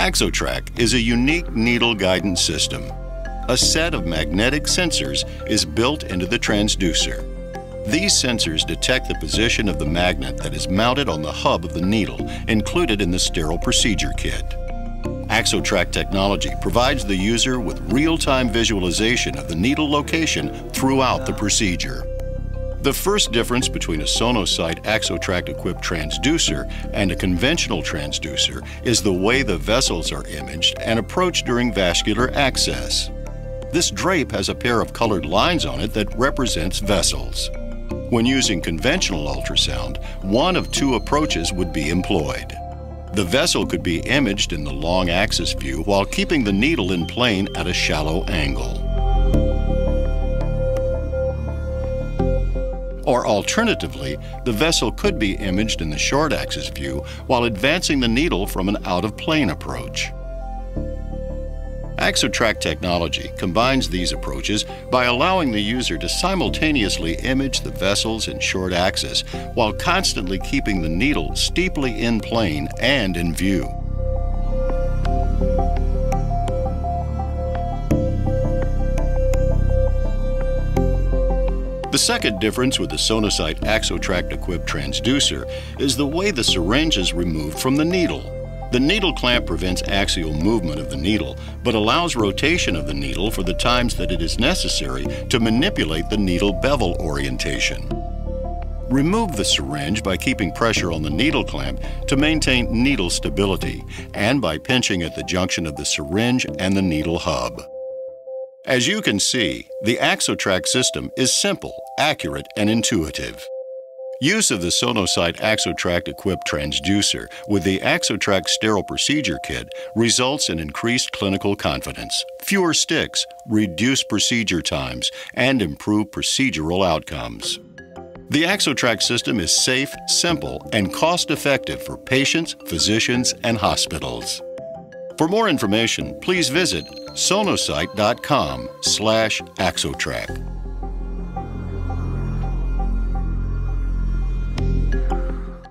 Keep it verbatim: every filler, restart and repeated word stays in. AxoTrack is a unique needle guidance system. A set of magnetic sensors is built into the transducer. These sensors detect the position of the magnet that is mounted on the hub of the needle included in the sterile procedure kit. AxoTrack technology provides the user with real-time visualization of the needle location throughout the procedure. The first difference between a Sonosite AxoTrack-equipped transducer and a conventional transducer is the way the vessels are imaged and approached during vascular access. This drape has a pair of colored lines on it that represents vessels. When using conventional ultrasound, one of two approaches would be employed. The vessel could be imaged in the long axis view while keeping the needle in plane at a shallow angle. Or alternatively, the vessel could be imaged in the short axis view while advancing the needle from an out-of-plane approach. AxoTrack technology combines these approaches by allowing the user to simultaneously image the vessels in short axis while constantly keeping the needle steeply in plane and in view. The second difference with the Sonosite AxoTrack-equipped transducer is the way the syringe is removed from the needle. The needle clamp prevents axial movement of the needle, but allows rotation of the needle for the times that it is necessary to manipulate the needle bevel orientation. Remove the syringe by keeping pressure on the needle clamp to maintain needle stability, and by pinching at the junction of the syringe and the needle hub. As you can see, the AxoTrack system is simple, accurate, and intuitive. Use of the Sonosite AxoTrack-equipped transducer with the AxoTrack sterile procedure kit results in increased clinical confidence, fewer sticks, reduced procedure times, and improved procedural outcomes. The AxoTrack system is safe, simple, and cost-effective for patients, physicians, and hospitals. For more information, please visit sonosite dot com slash AxoTrack.